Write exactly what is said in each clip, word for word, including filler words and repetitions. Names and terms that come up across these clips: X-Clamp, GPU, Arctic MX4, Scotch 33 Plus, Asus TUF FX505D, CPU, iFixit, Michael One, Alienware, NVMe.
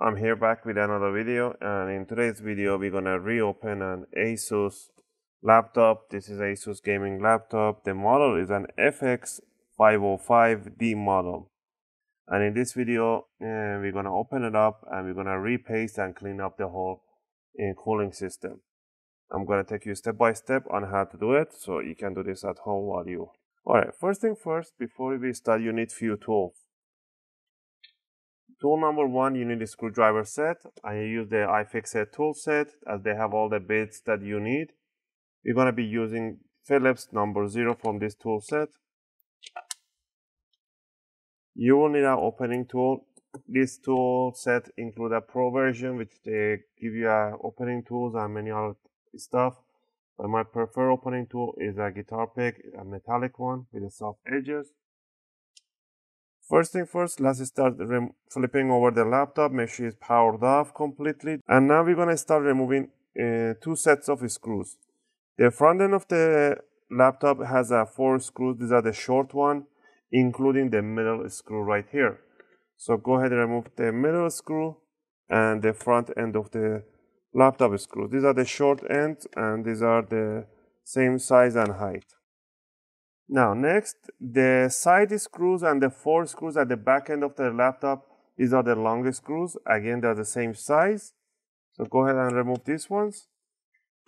I'm here back with another video, and in today's video we're gonna reopen an Asus laptop. This is Asus gaming laptop. The model is an F X five oh five D model, and in this video uh, we're gonna open it up and we're gonna repaste and clean up the whole uh, cooling system. I'm gonna take you step by step on how to do it, so you can do this at home while you. Alright, first thing first, before we start, you need few tools. Tool number one, you need a screwdriver set. I use the iFixit tool set as they have all the bits that you need. You're gonna be using Phillips number zero from this tool set. You will need an opening tool. This tool set includes a pro version, which they give you a opening tools and many other stuff. But my preferred opening tool is a guitar pick, a metallic one with the soft edges. First thing first, let's start flipping over the laptop, make sure it's powered off completely. And now we're gonna start removing uh, two sets of screws. The front end of the laptop has uh, four screws. These are the short one, including the middle screw right here. So go ahead and remove the middle screw and the front end of the laptop screws. These are the short ends, and these are the same size and height. Now next, the side screws and the four screws at the back end of the laptop, these are the long screws. Again, they're the same size. So go ahead and remove these ones.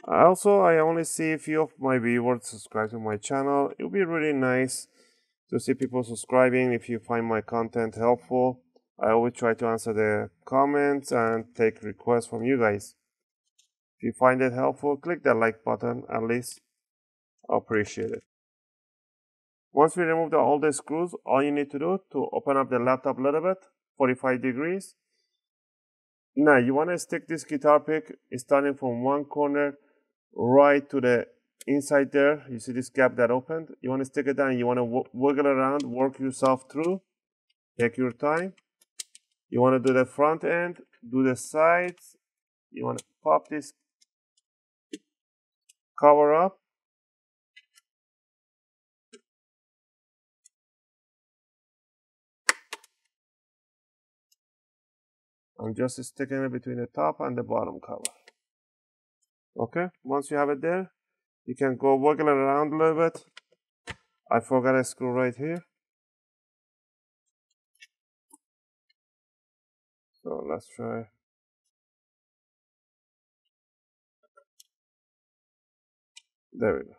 Also, I only see a few of my viewers subscribe to my channel. It would be really nice to see people subscribing if you find my content helpful. I always try to answer the comments and take requests from you guys. If you find it helpful, click the like button at least. I appreciate it. Once we remove the, all the screws, all you need to do to open up the laptop a little bit, forty-five degrees. Now you want to stick this guitar pick starting from one corner right to the inside there. You see this gap that opened? You want to stick it down, you want to wiggle around, work yourself through, take your time. You want to do the front end, do the sides. You want to pop this cover up. I'm just sticking it between the top and the bottom cover. Okay, once you have it there, you can go wiggle it around a little bit. I forgot a screw right here. So let's try. There we go.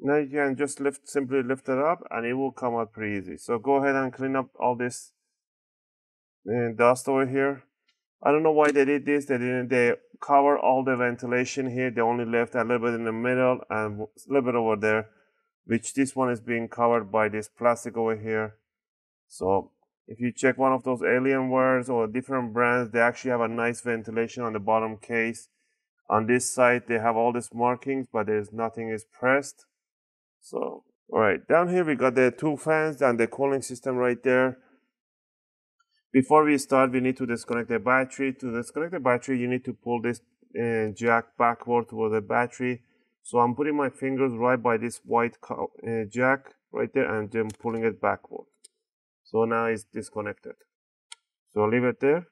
Now you can just lift, simply lift it up, and it will come out pretty easy. So go ahead and clean up all this and dust over here. I don't know why they did this. They didn't they cover all the ventilation here. They only left a little bit in the middle and a little bit over there, which this one is being covered by this plastic over here. So if you check one of those Alienwares or different brands, they actually have a nice ventilation on the bottom case. On this side they have all these markings, but there's nothing is pressed. So all right, down here we got the two fans and the cooling system right there. Before we start, we need to disconnect the battery. To disconnect the battery, you need to pull this uh, jack backward toward the battery. So I'm putting my fingers right by this white uh, jack right there, and then pulling it backward. So now it's disconnected. So leave it there.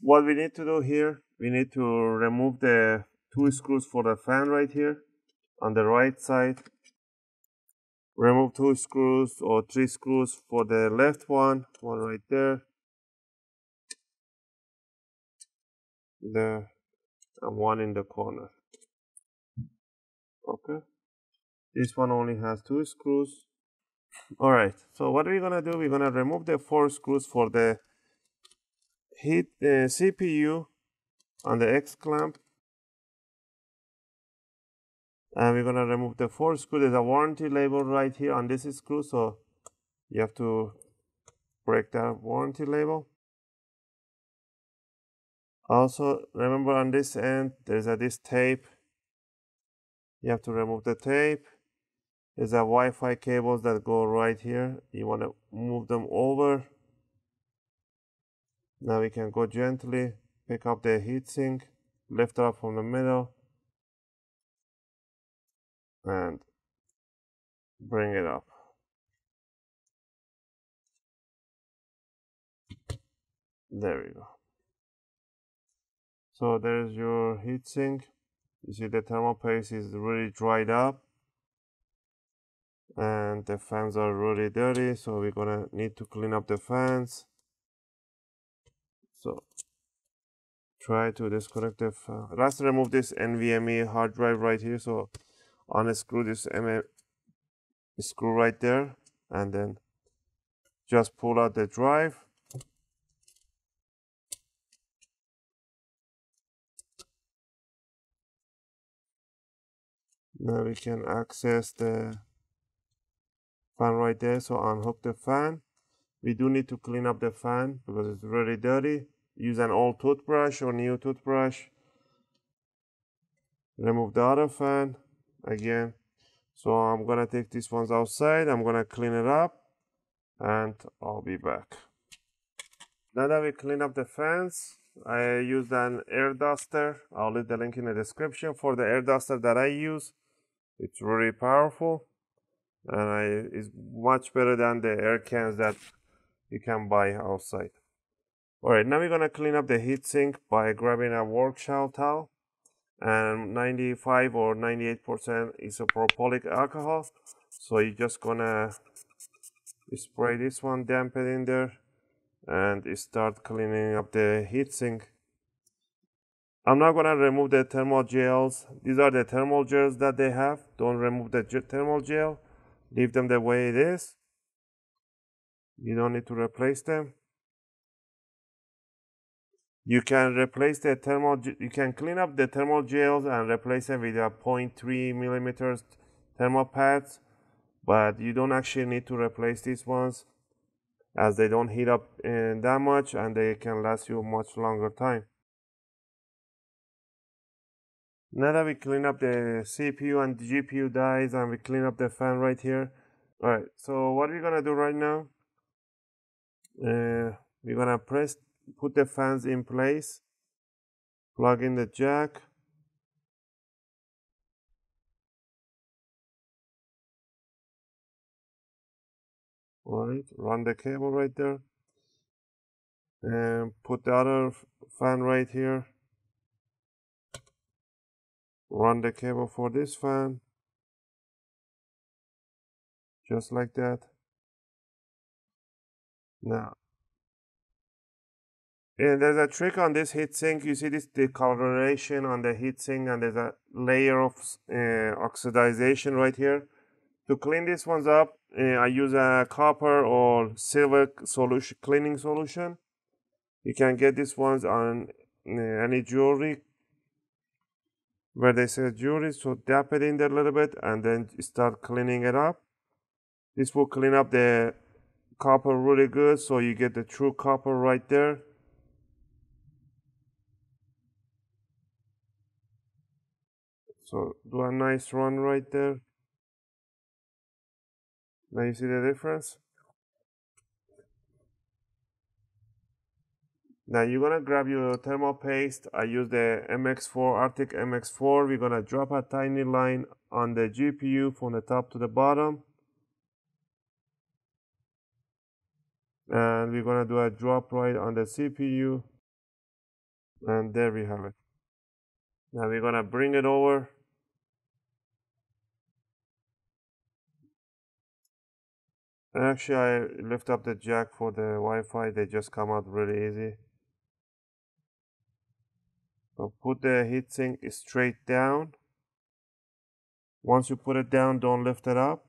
What we need to do here, we need to remove the two screws for the fan right here on the right side. Remove two screws or three screws for the left one, one right there. There and one in the corner. Okay, this one only has two screws. All right, so what we're gonna do, we're gonna remove the four screws for the heat the C P U on the X-Clamp, and we're gonna remove the four screws. There's a warranty label right here on this screw, so you have to break that warranty label. Also, remember on this end, there's a, this tape. You have to remove the tape. There's a Wi-Fi cables that go right here. You want to move them over. Now we can go gently, pick up the heatsink, lift it up from the middle, and bring it up. There we go. So there's your heatsink. You see the thermal paste is really dried up and the fans are really dirty, so we're gonna need to clean up the fans. So try to disconnect the fan. Let's remove this N V M e hard drive right here. So unscrew this M M screw right there and then just pull out the drive. Now we can access the fan right there. So unhook the fan. We do need to clean up the fan because it's really dirty. Use an old toothbrush or new toothbrush. Remove the other fan again. So I'm gonna take these ones outside. I'm gonna clean it up and I'll be back. Now that we clean up the fans, I used an air duster. I'll leave the link in the description for the air duster that I use. It's really powerful and I, it's much better than the air cans that you can buy outside. Alright, now we're gonna clean up the heatsink by grabbing a work towel and ninety-five or ninety-eight percent isopropylic alcohol. So you're just gonna spray this one, dampen in there, and start cleaning up the heatsink. I'm not gonna remove the thermal gels. These are the thermal gels that they have. Don't remove the thermal gel. Leave them the way it is. You don't need to replace them. You can replace the thermal. You can clean up the thermal gels and replace them with a zero point three millimeters thermal pads, but you don't actually need to replace these ones, as they don't heat up uh, that much and they can last you a much longer time. Now that we clean up the C P U and the G P U dies and we clean up the fan right here. Alright, so what we're gonna do right now, uh, we're gonna press, put the fans in place, plug in the jack, alright, run the cable right there, and put the other fan right here, run the cable for this fan, just like that. Now, and there's a trick on this heatsink. You see this discoloration on the heatsink, and there's a layer of uh, oxidation right here. To clean these ones up, uh, I use a copper or silver solution, cleaning solution. You can get these ones on uh, any jewelry where they say jewelry. So dab it in there a little bit and then start cleaning it up. This will clean up the copper really good, so you get the true copper right there. So do a nice run right there. Now you see the difference. Now you're gonna grab your thermal paste. I use the M X four, Arctic M X four. We're gonna drop a tiny line on the G P U from the top to the bottom. And we're gonna do a drop right on the C P U. And there we have it. Now we're gonna bring it over. Actually, I lift up the jack for the Wi-Fi. They just come out really easy. So put the heatsink straight down. Once you put it down, don't lift it up.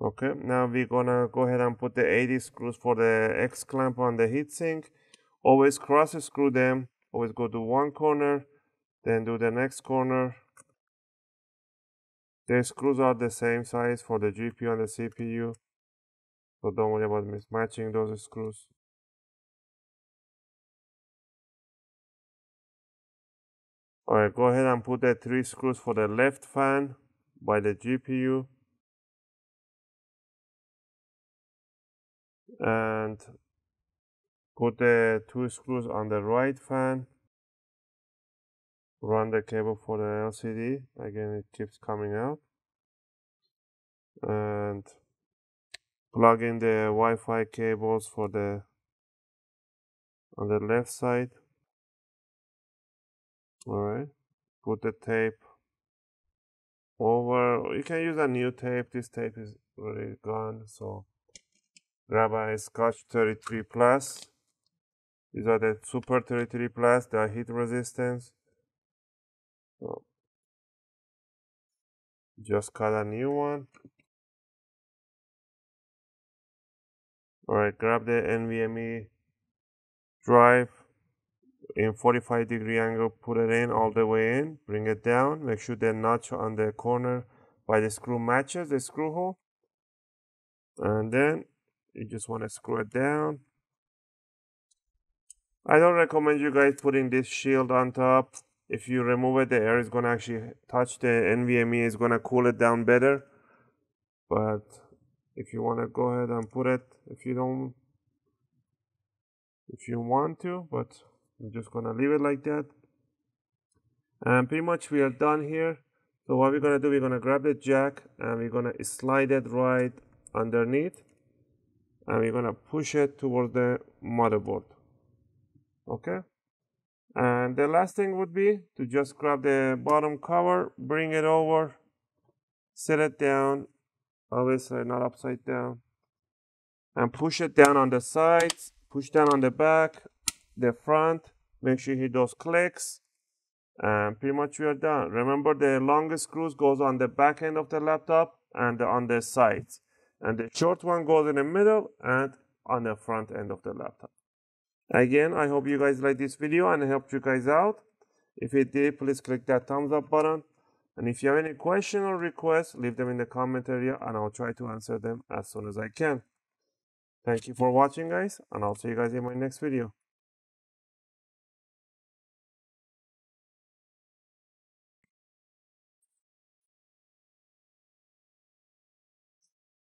Okay, now we're gonna go ahead and put the eighty screws for the X-Clamp on the heatsink. Always cross screw them. Always go to one corner, then do the next corner. The screws are the same size for the G P U and the C P U, so don't worry about mismatching those screws. Alright, go ahead and put the three screws for the left fan by the G P U. and put the two screws on the right fan, run the cable for the L C D. Again, it keeps coming out, and plug in the Wi-Fi cables for the on the left side. All right, put the tape over. You can use a new tape. This tape is already gone, so grab a Scotch thirty-three plus. These are the Super thirty-three plus. They are heat resistance. So just cut a new one. All right, grab the NVMe drive in forty-five degree angle, put it in all the way in, bring it down, make sure the notch on the corner by the screw matches the screw hole, and then you just want to screw it down. I don't recommend you guys putting this shield on top. If you remove it, the air is going to actually touch the NVMe, is going to cool it down better. But if you want to go ahead and put it, if you don't, if you want to, but I'm just going to leave it like that. And pretty much we are done here. So what we're going to do, we're going to grab the jack and we're going to slide it right underneath. And we're going to push it towards the motherboard. Okay. And the last thing would be to just grab the bottom cover, bring it over, set it down, obviously not upside down, and push it down on the sides, push down on the back, the front, make sure you hit those clicks, and pretty much we are done. Remember, the longest screws goes on the back end of the laptop and on the sides, and the short one goes in the middle and on the front end of the laptop. Again, I hope you guys like this video and helped you guys out. If it did, please click that thumbs up button. And if you have any question or request, leave them in the comment area and I'll try to answer them as soon as I can. Thank you for watching, guys, and I'll see you guys in my next video.